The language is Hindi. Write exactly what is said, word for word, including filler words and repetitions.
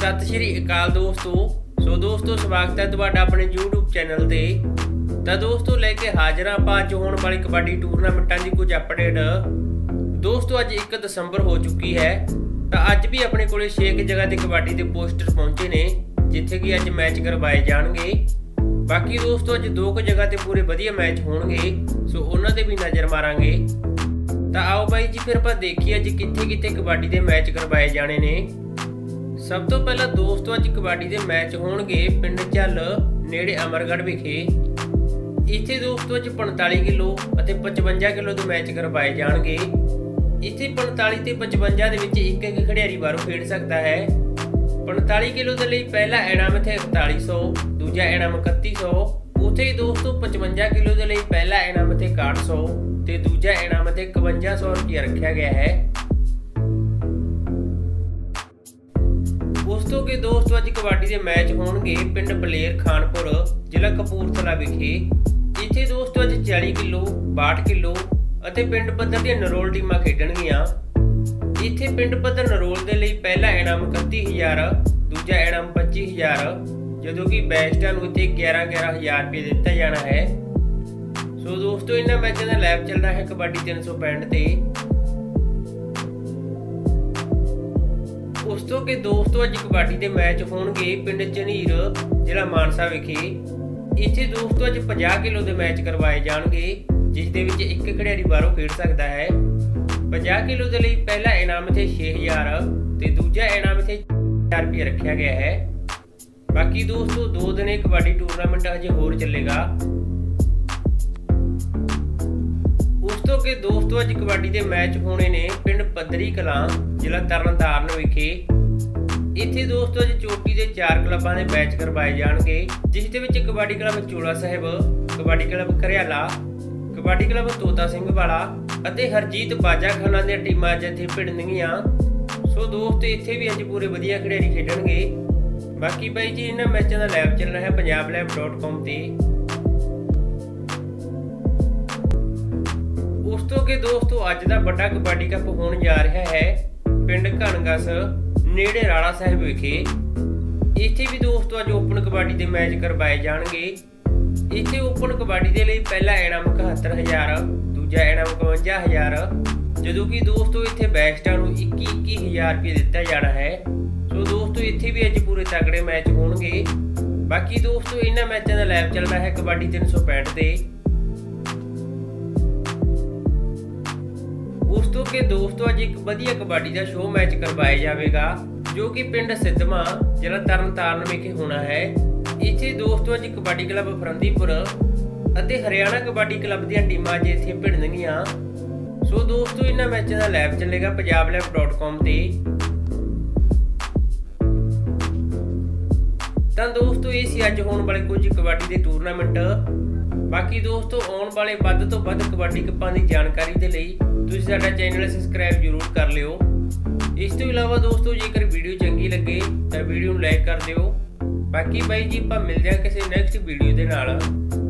ਸਤਿ ਸ਼੍ਰੀ ਅਕਾਲ ਦੋਸਤੋ। ਸੋ ਦੋਸਤੋ ਸਵਾਗਤ ਹੈ ਤੁਹਾਡਾ ਆਪਣੇ YouTube ਚੈਨਲ ਤੇ। ਤਾਂ ਦੋਸਤੋ ਲੈ ਕੇ ਹਾਜ਼ਰ ਹਾਂ ਆਪਾਂ ਅੱਜ ਹੋਣ ਵਾਲੀ ਕਬੱਡੀ ਟੂਰਨਾਮੈਂਟਾਂ ਦੀ ਕੁਝ ਅਪਡੇਟ। ਦੋਸਤੋ ਅੱਜ ਇੱਕ ਦਸੰਬਰ ਹੋ ਚੁੱਕੀ ਹੈ, ਤਾਂ ਅੱਜ ਵੀ ਆਪਣੇ ਕੋਲੇ ਛੇ ਜਗ੍ਹਾ ਤੇ ਕਬੱਡੀ ਦੇ ਪੋਸਟਰ ਪਹੁੰਚੇ ਨੇ ਜਿੱਥੇ ਕਿ ਅੱਜ ਮੈਚ ਕਰਵਾਏ ਜਾਣਗੇ। ਬਾਕੀ ਦੋਸਤੋ ਅੱਜ ਦੋ ਕੁ ਜਗ੍ਹਾ ਤੇ ਪੂਰੇ ਵਧੀਆ ਮੈਚ ਹੋਣਗੇ, ਸੋ ਉਹਨਾਂ ਤੇ ਵੀ ਨਜ਼ਰ ਮਾਰਾਂਗੇ। ਤਾਂ आओ भाई जी फिर आप देखिए अज कितने कितने कबड्डी के मैच करवाए जाने ने। सब तो पहला दोस्तों अज कबड्डी के मैच होणगे पिंड झल नेड़े अमरगढ़ विखे। इत्थे दोस्तों अज पैंतालीस किलो और पचवंजा किलो के मैच करवाए जाएंगे। इत्थे पैंतालीस ते पचवंजा दे विच एक एक खिडारी बाहरों खेड सकता है। पैंतालीस किलो के लिए पहला इनाम है इकताली सौ, दूजा इनाम इकतीस सौ। उत्थे दोस्तों पचवंजा किलो के लिए पहला इनाम है आठ सौ ते दूजा इनाम इक्यावन सौ रुपया रखा गया है। दोस्तों के दोस्तों अज कबड्डी के मैच होणगे पिंड बलेर खानपुर जिला कपूरथला विखे। इत्थे दोस्तों अज चालीस किलो बासठ किलो अते पिंड पद्धर दी नरोल टीमां खेडणगियां। इत्थे पिंड पद्धर नरोल दे लई पहला इनाम इकतीस हज़ार, दूजा इनाम पच्चीस हज़ार जदों कि बैस्टां नूं इत्थे ग्यारह ग्यारह हज़ार रुपया दित्ता जाना है। सो so, दोस्तों इन्हां मैचों का लाइव चल रहा है कबड्डी तीन सौ पैंसठ ते। दोस्तों के दोस्तों अज कबड्डी के मैच होणगे पिंड झुनीर जिला मानसा विखे। इत्थे दोस्तों अज पचास किलो के मैच करवाए जाएंगे जिस दे विच एक खिडारी बाहरों खेड सकता है। पचास किलो के लिए पहला इनाम इत्थे छे हज़ार ते दूजा इनाम इत्थे चार रुपया रखा गया है। बाकी दोस्तों दो दिन कबड्डी टूरनामेंट अजे होर चलेगा। दोस्तों के दोस्तों अज कबड्डी के मैच होने ने पिंड पद्धरी कलां जिला तरन तारण विखे। इत्थे दोस्तों अज चोटी के चार क्लबां दे मैच करवाए जाएंगे जिस दे विच kabaddi club Chola Sahib, kabaddi club Kariyala, kabaddi club Tota Singh वाला अते हरजीत बाजा खाना दी टीमां जिथे भिड़नगियां। सो दोस्त इत्थे भी अज पूरे वधिया खिडारी खेडणगे। बाकी भाई जी इन्हां मैचों का लाइव चलना है पंजाब लाइव डॉट कॉम ते। दोस्तों के दोस्तों अज का बड़ा कबड्डी कप होने जा रहा है पिंड घनगस नेड़े राणा साहिब विखे। इत्थे भी दोस्तों अज ओपन कबड्डी के मैच करवाए जाएंगे। इत्थे ओपन कबड्डी के लिए पहला इनाम इकहत्तर हज़ार, दूजा इनाम इकवंजा हज़ार जदों कि दोस्तों इत्थे बैस्टां नूं इक्की इक्की हज़ार रुपया दिता जाना है। सो दोस्तों इत्थे भी अज पूरे तगड़े मैच होणगे। बाकी दोस्तों इन्हां मैचों का लाइव चलना है कबड्डी तीन सौ पैंसठ ते। दोस्तों के दोस्तों अज एक वधिया कबड्डी का शो मैच करवाया जाएगा जो कि पिंड सिद्धमा जिला तरन तारण विखे होना है। इत्थे दोस्तों अज कबड्डी क्लब फरंदीपुर अते हरियाणा कबड्डी क्लब दी टीमां अज इत्थे भिड़नगियां। सो दोस्तों इन्हां मैचों का लाइव चलेगा पंजाब लाइव डॉट कॉम ते। तां दोस्तों ये सी अज होण वाले कुछ कबड्डी दे टूरनामेंट। बाकी दोस्तों आने वाले वध तो वध कबड्डी कप्पां दी जानकारी दे लई तुसीं साडा चैनल सबसक्राइब जरूर कर लियो। इस तो इलावा दोस्तों जेकर वीडियो चंगी लगे तो वीडियो नूं लाइक कर दिओ। बाकी भाई जी आपां मिलदे हां किसी नैक्सट वीडियो दे नाल।